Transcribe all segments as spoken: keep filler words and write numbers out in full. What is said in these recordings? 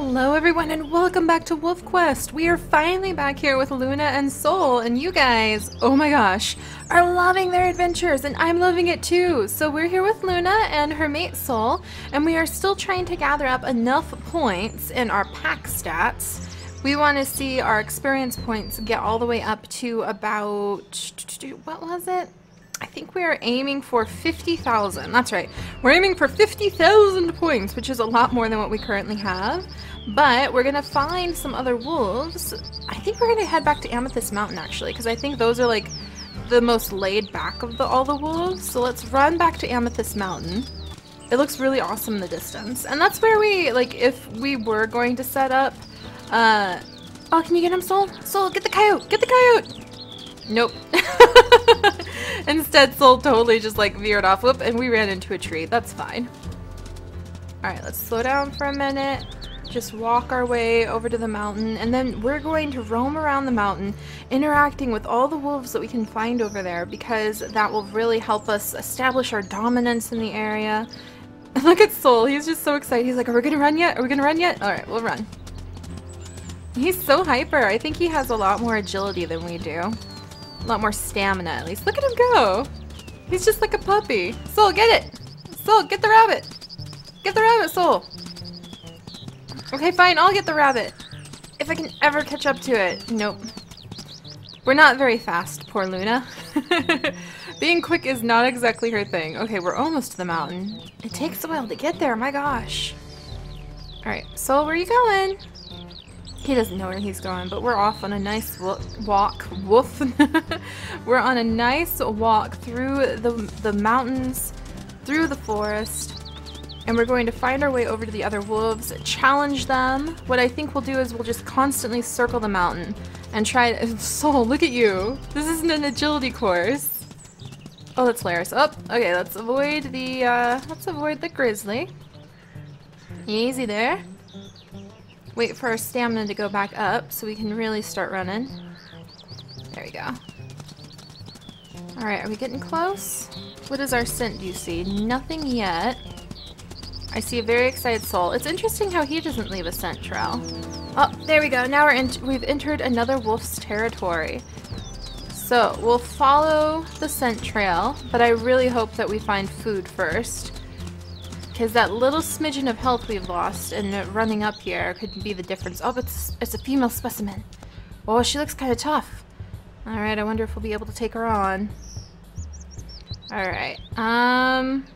Hello everyone and welcome back to Wolf Quest. We are finally back here with Luna and Sol, and you guys, oh my gosh, are loving their adventures, and I'm loving it too. So we're here with Luna and her mate Sol, and we are still trying to gather up enough points in our pack stats. We want to see our experience points get all the way up to about, what was it? I think we are aiming for fifty thousand. That's right. We're aiming for fifty thousand points, which is a lot more than what we currently have. But we're going to find some other wolves. I think we're going to head back to Amethyst Mountain, actually, because I think those are like the most laid back of the, all the wolves. So let's run back to Amethyst Mountain. It looks really awesome in the distance. And that's where we, like, if we were going to set up... Uh, oh, can you get him, Sol? Sol, get the coyote! Get the coyote! Nope. Instead, Sol totally just like veered off, whoop, and we ran into a tree. That's fine. All right, let's slow down for a minute. Just walk our way over to the mountain, and then we're going to roam around the mountain, interacting with all the wolves that we can find over there, because that will really help us establish our dominance in the area. Look at Sol. He's just so excited. He's like, are we gonna run yet? Are we gonna run yet? All right, we'll run. He's so hyper. I think he has a lot more agility than we do. A lot more stamina, at least. Look at him go! He's just like a puppy. Sol, get it! Sol, get the rabbit! Get the rabbit, Sol! Okay, fine, I'll get the rabbit. If I can ever catch up to it. Nope. We're not very fast, poor Luna. Being quick is not exactly her thing. Okay, we're almost to the mountain. It takes a while to get there, my gosh. Alright, Sol, where are you going? He doesn't know where he's going, but we're off on a nice walk. Woof. We're on a nice walk through the, the mountains, through the forest, and we're going to find our way over to the other wolves, challenge them. What I think we'll do is we'll just constantly circle the mountain and try to... Sol, look at you. This isn't an agility course. Oh, that's Laris. Oh, okay, let's avoid the, uh, let's avoid the grizzly. Easy there. Wait for our stamina to go back up so we can really start running. There we go. Alright, are we getting close? What is our scent, do you see? Nothing yet. I see a very excited Sol. It's interesting how he doesn't leave a scent trail. Oh, there we go. Now we're in we've entered another wolf's territory. So, we'll follow the scent trail, but I really hope that we find food first. Because that little smidgen of health we've lost and running up here could be the difference. Oh, but it's, it's a female specimen. Oh, she looks kind of tough. Alright, I wonder if we'll be able to take her on. Alright, um...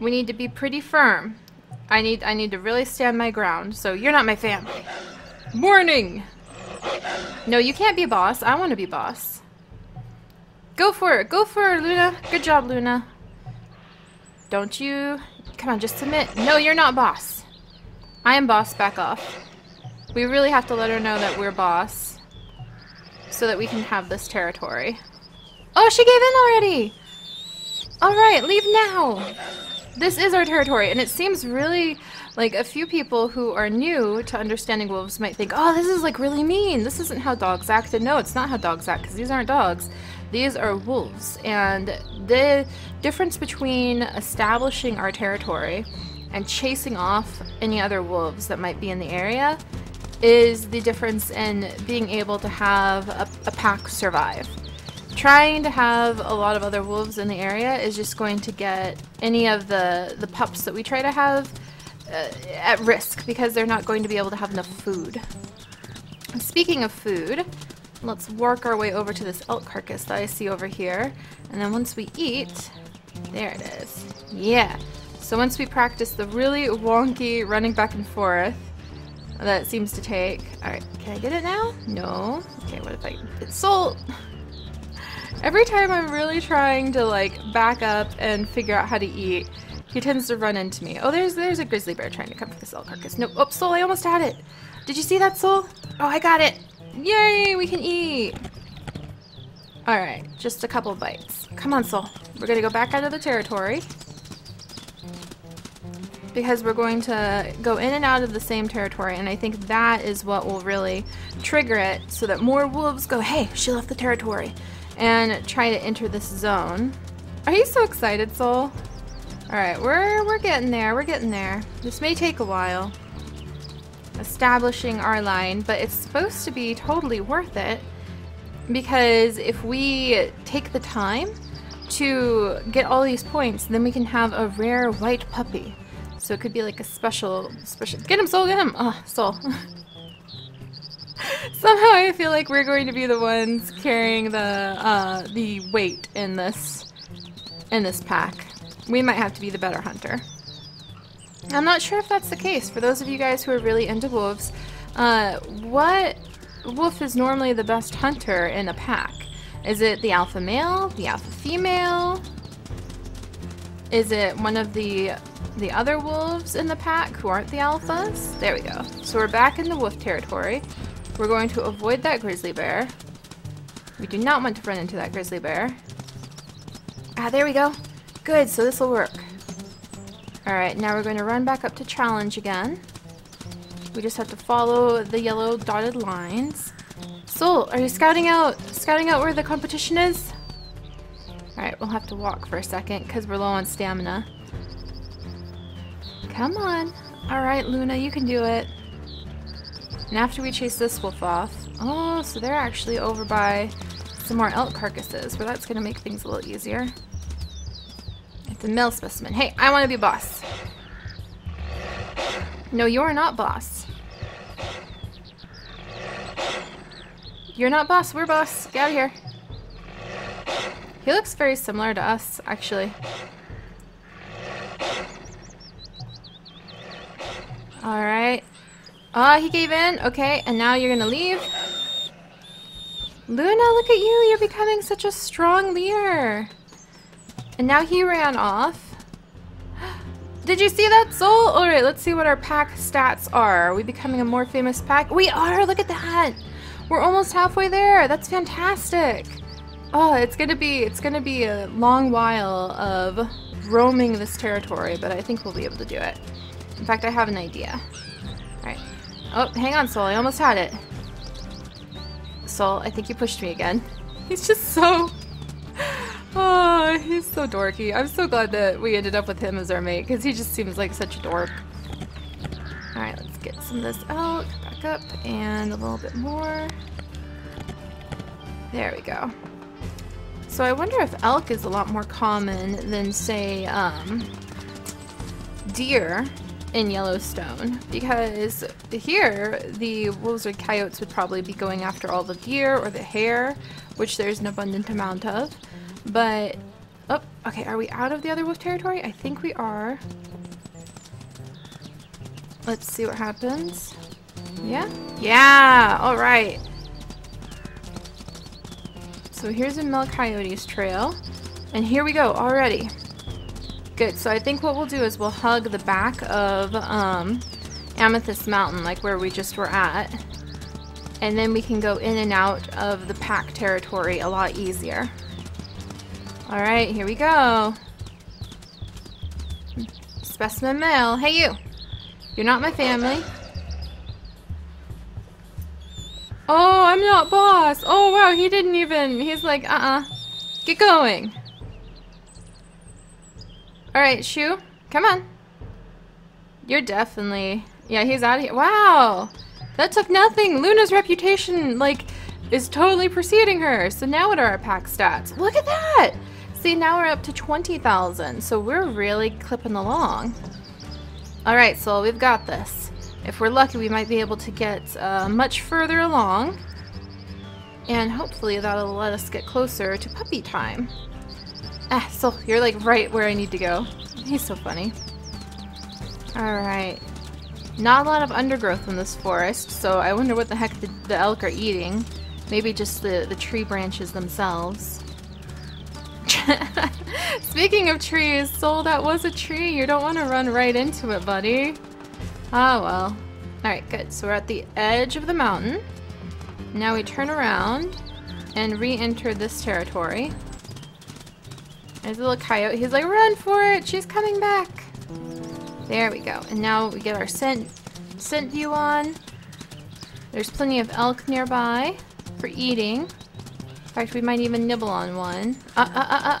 we need to be pretty firm. I need, I need to really stand my ground, so you're not my family. Warning! No, you can't be boss. I want to be boss. Go for it! Go for it, Luna! Good job, Luna. Don't you... Come on, just submit. No, you're not boss. I am boss. Back off. We really have to let her know that we're boss so that we can have this territory. Oh, she gave in already! Alright, leave now! This is our territory, and it seems really... Like, a few people who are new to understanding wolves might think, oh, this is, like, really mean. This isn't how dogs act. And no, it's not how dogs act, because these aren't dogs. These are wolves. And the difference between establishing our territory and chasing off any other wolves that might be in the area is the difference in being able to have a, a pack survive. Trying to have a lot of other wolves in the area is just going to get any of the, the pups that we try to have Uh, at risk, because they're not going to be able to have enough food. And speaking of food, let's work our way over to this elk carcass that I see over here, and then once we eat, there it is. Yeah, so once we practice the really wonky running back and forth that it seems to take. Alright, can I get it now? No. Okay, what if I... It's Sol! Every time I'm really trying to like back up and figure out how to eat, he tends to run into me. Oh, there's there's a grizzly bear trying to come for this elk carcass. Nope. Oh, Sol, I almost had it. Did you see that, Sol? Oh, I got it. Yay, we can eat. All right, just a couple bites. Come on, Sol. We're going to go back out of the territory. Because we're going to go in and out of the same territory, and I think that is what will really trigger it so that more wolves go, hey, she left the territory, and try to enter this zone. Are you so excited, Sol? Alright, we're, we're getting there, we're getting there. This may take a while. establishing our line, but it's supposed to be totally worth it, because if we take the time to get all these points, then we can have a rare white puppy. So it could be like a special, special, get him, Soul, get him! Oh, Soul. Somehow I feel like we're going to be the ones carrying the, uh, the weight in this, in this pack. We might have to be the better hunter. I'm not sure if that's the case. For those of you guys who are really into wolves, uh, what wolf is normally the best hunter in a pack? Is it the alpha male? The alpha female? Is it one of the the other wolves in the pack who aren't the alphas? There we go. So we're back in the wolf territory. We're going to avoid that grizzly bear. We do not want to run into that grizzly bear. Ah, there we go. Good, so this will work. Alright, now we're going to run back up to challenge again. We just have to follow the yellow dotted lines. Soul, are you scouting out scouting out where the competition is? Alright, we'll have to walk for a second because we're low on stamina. Come on. Alright, Luna, you can do it. And after we chase this wolf off... Oh, so they're actually over by some more elk carcasses, but that's going to make things a little easier. It's a male specimen. Hey, I want to be boss. No, you're not boss. You're not boss, we're boss. Get out of here. He looks very similar to us, actually. Alright. Ah, oh, he gave in. Okay, and now you're gonna leave. Luna, look at you. You're becoming such a strong leader. And now he ran off. Did you see that, Soul? Alright, let's see what our pack stats are. Are we becoming a more famous pack? We are! Look at that! We're almost halfway there. That's fantastic. Oh, it's gonna be it's gonna be a long while of roaming this territory, but I think we'll be able to do it. In fact, I have an idea. Alright. Oh, hang on, Soul. I almost had it. Soul, I think you pushed me again. He's just so... Oh, he's so dorky. I'm so glad that we ended up with him as our mate, because he just seems like such a dork. Alright, let's get some of this out. Back up, and a little bit more. There we go. So I wonder if elk is a lot more common than, say, um, deer in Yellowstone, because here the wolves or coyotes would probably be going after all the deer or the hare, which there's an abundant amount of. But, oh, okay, are we out of the other wolf territory? I think we are. Let's see what happens. Yeah? Yeah! Alright! So here's a male coyote's trail, and here we go already. Good, so I think what we'll do is we'll hug the back of um, Amethyst Mountain, like where we just were at, and then we can go in and out of the pack territory a lot easier. Alright, here we go. Specimen male. Hey you! You're not my family. Oh, I'm not boss! Oh wow, he didn't even... He's like, uh-uh. Get going! Alright, Shoo, come on. You're definitely... Yeah, he's out of here. Wow! That took nothing! Luna's reputation, like, is totally preceding her! So now what are our pack stats? Look at that! See, now we're up to twenty thousand, so we're really clipping along. Alright, Soul, we've got this. If we're lucky, we might be able to get uh, much further along, and hopefully that'll let us get closer to puppy time. Ah, Soul, you're like right where I need to go. He's so funny. Alright. Not a lot of undergrowth in this forest, so I wonder what the heck the, the elk are eating. Maybe just the, the tree branches themselves. Speaking of trees, Soul, that was a tree. You don't want to run right into it, buddy. Ah, well. Alright, good. So we're at the edge of the mountain. Now we turn around and re-enter this territory. There's a little coyote. He's like, run for it! She's coming back! There we go. And now we get our scent, scent view on. There's plenty of elk nearby for eating. In fact, we might even nibble on one. Uh, uh, uh, uh.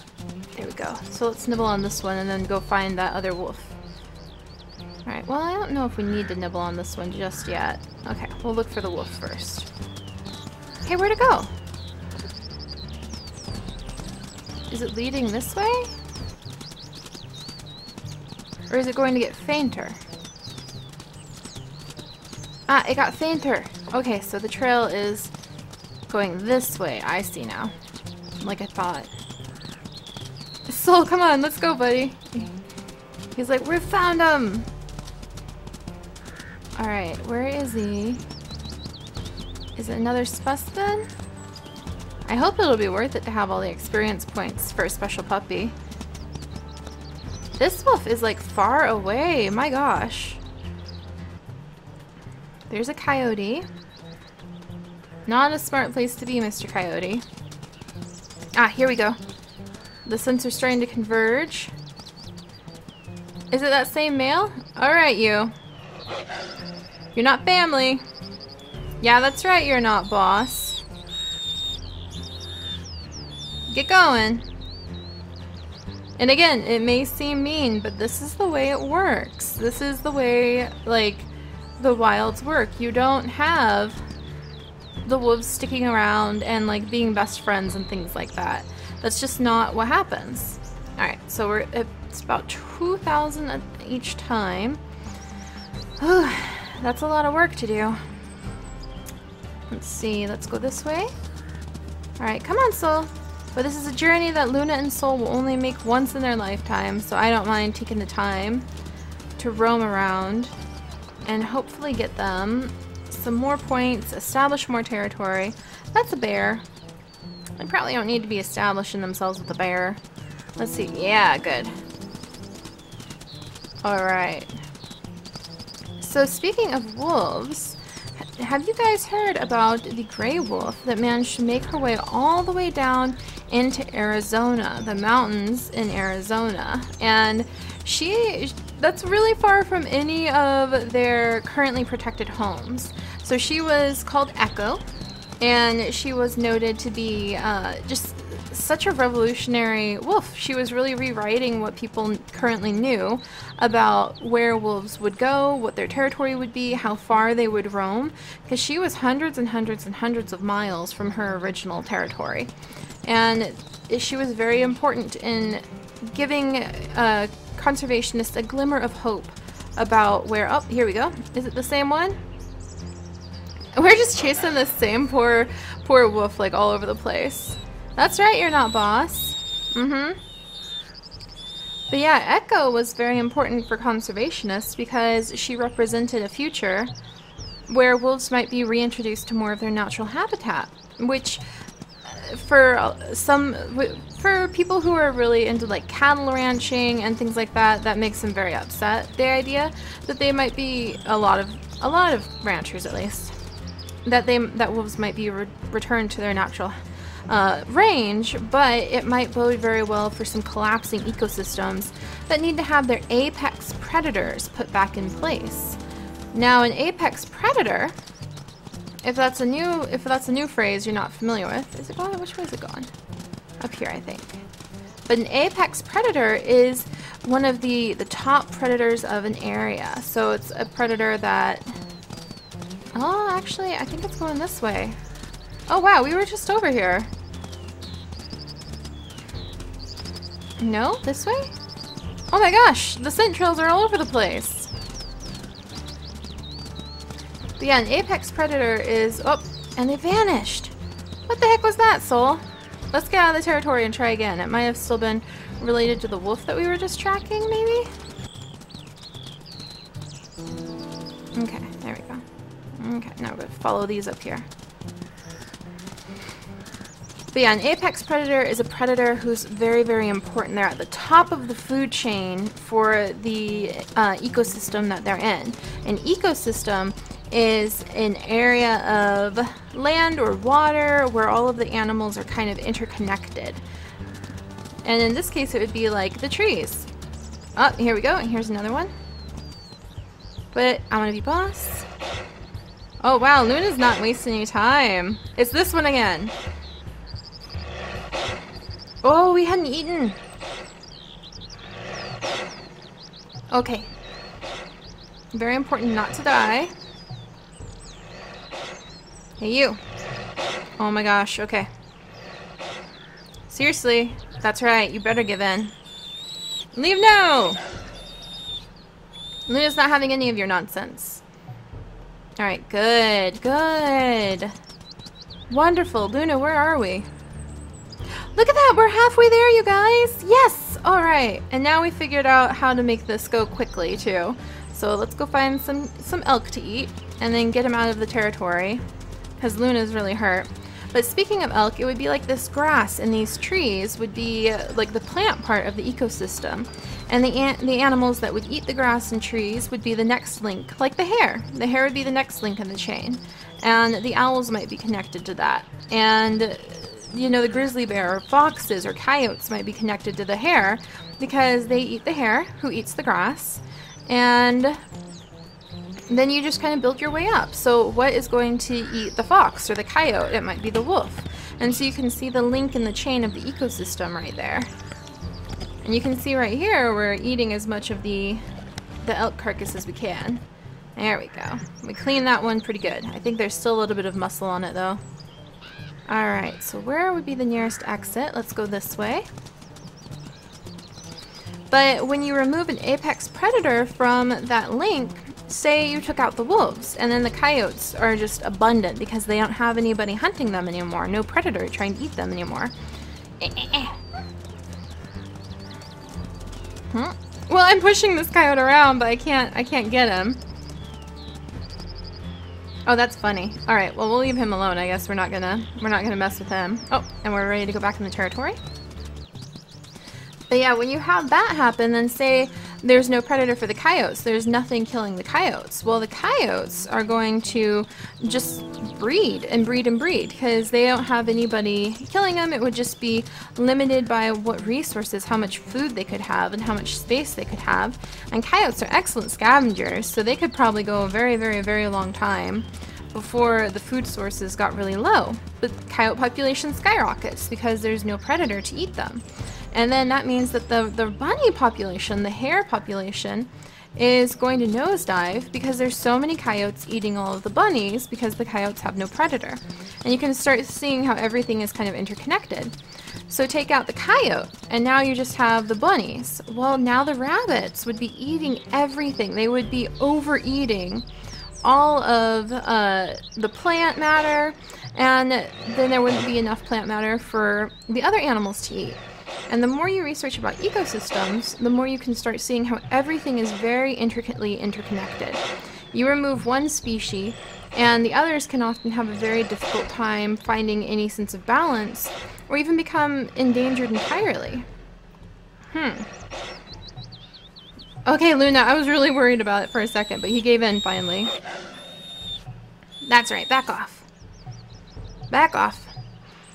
There we go. So let's nibble on this one and then go find that other wolf. Alright, well, I don't know if we need to nibble on this one just yet. Okay, we'll look for the wolf first. Okay, where'd it go? Is it leading this way? Or is it going to get fainter? Ah, it got fainter! Okay, so the trail is going this way. I see now. Like I thought. Soul, come on, let's go, buddy! He's like, we found him! Alright, where is he? Is it another specimen? I hope it'll be worth it to have all the experience points for a special puppy. This wolf is like far away, my gosh. There's a coyote. Not a smart place to be, Mister Coyote. Ah, here we go. The sensor's starting to converge. Is it that same male? Alright, you. You're not family. Yeah, that's right, you're not, boss. Get going. And again, it may seem mean, but this is the way it works. This is the way, like, the wilds work. You don't have the wolves sticking around and, like, being best friends and things like that. That's just not what happens. Alright, so we're at it's about two thousand each time. Whew, that's a lot of work to do. Let's see, let's go this way. Alright, come on, Soul. But this is a journey that Luna and Soul will only make once in their lifetime, so I don't mind taking the time to roam around and hopefully get them some more points, establish more territory. That's a bear. They probably don't need to be establishing themselves with a bear. Let's see. Yeah, good. Alright. So speaking of wolves, have you guys heard about the gray wolf that managed to make her way all the way down into Arizona, the mountains in Arizona? And she, that's really far from any of their currently protected homes. So she was called Echo, and she was noted to be uh, just such a revolutionary wolf. She was really rewriting what people currently knew about where wolves would go, what their territory would be, how far they would roam, because she was hundreds and hundreds and hundreds of miles from her original territory. And she was very important in giving uh, conservationists a glimmer of hope about where, oh, here we go. Is it the same one? We're just chasing the same poor, poor wolf like all over the place. That's right, you're not, boss. Mm-hmm. But yeah, Echo was very important for conservationists because she represented a future where wolves might be reintroduced to more of their natural habitat, which for some, for people who are really into like cattle ranching and things like that, that makes them very upset, the idea that they might be, a lot of, a lot of ranchers at least, that they, that wolves might be re returned to their natural habitat. Uh, range, but it might bode very well for some collapsing ecosystems that need to have their apex predators put back in place. Now, an apex predator, if that's a new, if that's a new phrase you're not familiar with, is it gone? Which way is it gone? Up here, I think. But an apex predator is one of the the top predators of an area. So it's a predator that. Oh, actually, I think it's going this way. Oh wow, we were just over here. No? This way? Oh my gosh! The scent trails are all over the place! But yeah, an apex predator is... Oh! And they vanished! What the heck was that, Soul? Let's get out of the territory and try again. It might have still been related to the wolf that we were just tracking, maybe? Okay, there we go. Okay, now we're gonna follow these up here. But yeah, an apex predator is a predator who's very, very important. They're at the top of the food chain for the uh, ecosystem that they're in. An ecosystem is an area of land or water where all of the animals are kind of interconnected. And in this case, it would be like the trees. Oh, here we go, and here's another one. But I want to be boss. Oh wow, Luna's not wasting any time. It's this one again. Oh, we hadn't eaten. Okay. Very important not to die. Hey, you. Oh my gosh, okay. Seriously, that's right, you better give in. Leave now! Luna's not having any of your nonsense. Alright, good, good. Wonderful. Luna, where are we? Look at that! We're halfway there, you guys! Yes! Alright, and now we figured out how to make this go quickly, too. So let's go find some, some elk to eat, and then get him out of the territory, because Luna's really hurt. But speaking of elk, it would be like this grass and these trees would be like the plant part of the ecosystem. And the, an the animals that would eat the grass and trees would be the next link, like the hare. The hare would be the next link in the chain. And the owls might be connected to that. And, you know, the grizzly bear or foxes or coyotes might be connected to the hare because they eat the hare, who eats the grass. And then you just kind of build your way up. So what is going to eat the fox or the coyote? It might be the wolf. And so you can see the link in the chain of the ecosystem right there. And you can see right here we're eating as much of the, the elk carcass as we can. There we go. We cleaned that one pretty good. I think there's still a little bit of muscle on it though. Alright, so where would be the nearest exit? Let's go this way. But when you remove an apex predator from that link, say you took out the wolves, and then the coyotes are just abundant because they don't have anybody hunting them anymore. No predator trying to eat them anymore. Eh, eh, eh. Huh? Well, I'm pushing this coyote around, but I can't. I can't get him. Oh, that's funny. All right. Well, we'll leave him alone. I guess we're not gonna. We're not gonna mess with him. Oh, and we're ready to go back in the territory. But yeah, when you have that happen, then say there's no predator for the coyotes. There's nothing killing the coyotes. Well, the coyotes are going to just breed and breed and breed because they don't have anybody killing them. It would just be limited by what resources, how much food they could have and how much space they could have. And coyotes are excellent scavengers, so they could probably go a very, very, very long time before the food sources got really low. But the coyote population skyrockets because there's no predator to eat them. And then that means that the, the bunny population, the hare population, is going to nosedive because there's so many coyotes eating all of the bunnies because the coyotes have no predator. And you can start seeing how everything is kind of interconnected. So take out the coyote, and now you just have the bunnies. Well, now the rabbits would be eating everything. They would be overeating all of uh, the plant matter, and then there wouldn't be enough plant matter for the other animals to eat. And the more you research about ecosystems, the more you can start seeing how everything is very intricately interconnected. You remove one species, and the others can often have a very difficult time finding any sense of balance, or even become endangered entirely. Hmm. Okay, Luna, I was really worried about it for a second, but he gave in finally. That's right, back off. Back off.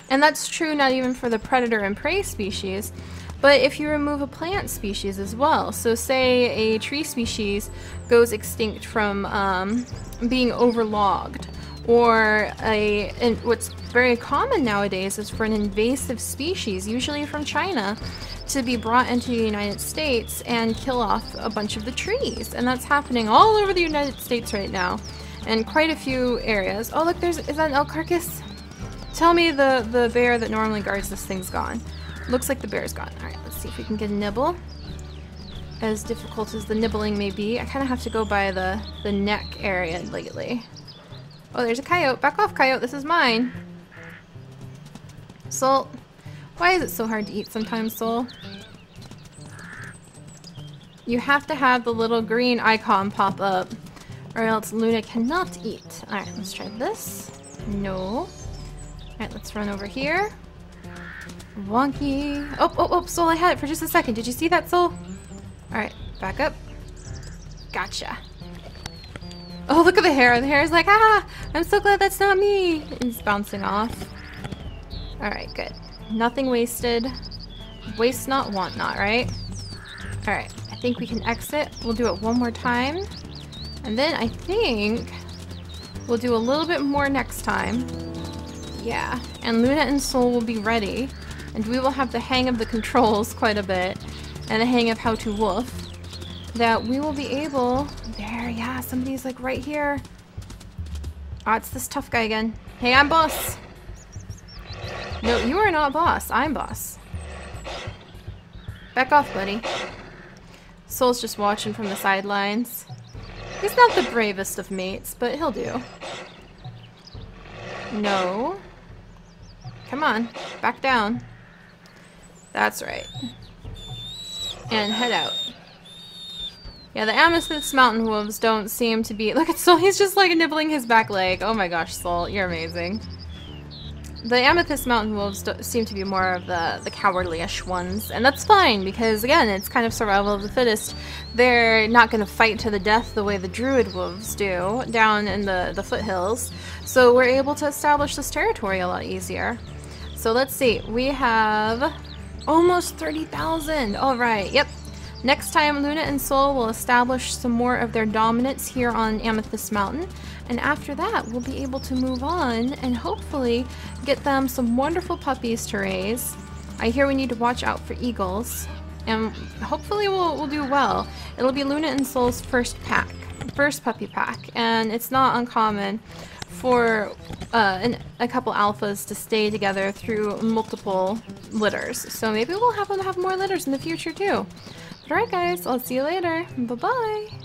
And that's true not even for the predator and prey species, but if you remove a plant species as well. So say a tree species goes extinct from um, being overlogged, or a, and what's very common nowadays is for an invasive species, usually from China, to be brought into the United States and kill off a bunch of the trees. And that's happening all over the United States right now, in quite a few areas. Oh look, there's, is that an elk carcass? Tell me the, the bear that normally guards this thing's gone. Looks like the bear's gone. Alright, let's see if we can get a nibble. As difficult as the nibbling may be, I kind of have to go by the, the neck area lately. Oh, there's a coyote. Back off, coyote. This is mine. Soul. Why is it so hard to eat sometimes, Soul? You have to have the little green icon pop up, or else Luna cannot eat. Alright, let's try this. No. Alright, let's run over here. Wonky. Oh, oh, oh, Soul, I had it for just a second. Did you see that, Soul? Alright, back up. Gotcha. Oh, look at the hair. The hair's like, ah, I'm so glad that's not me. It's bouncing off. Alright, good. Nothing wasted. Waste not, want not, right? Alright, I think we can exit. We'll do it one more time. And then I think we'll do a little bit more next time. Yeah, and Luna and Soul will be ready, and we will have the hang of the controls quite a bit, and the hang of how to wolf, that we will be able... There, yeah, somebody's like right here. Ah, it's this tough guy again. Hey, I'm boss. No, you are not boss. I'm boss. Back off, buddy. Soul's just watching from the sidelines. He's not the bravest of mates, but he'll do. No. Come on. Back down. That's right. And head out. Yeah, the Amethyst Mountain wolves don't seem to be... Look at Soul. He's just, like, nibbling his back leg. Oh my gosh, Soul. You're amazing. The Amethyst Mountain wolves do seem to be more of the, the cowardly-ish ones, and that's fine, because, again, it's kind of survival of the fittest. They're not going to fight to the death the way the druid wolves do down in the, the foothills, so we're able to establish this territory a lot easier. So let's see, we have almost thirty thousand! Alright, yep. Next time, Luna and Soul will establish some more of their dominance here on Amethyst Mountain. And after that, we'll be able to move on and hopefully get them some wonderful puppies to raise. I hear we need to watch out for eagles. And hopefully we'll, we'll do well. It'll be Luna and Soul's first pack, first puppy pack. And it's not uncommon for uh, an, a couple alphas to stay together through multiple litters. So maybe we'll have them have more litters in the future too. Alright guys, I'll see you later. Bye-bye!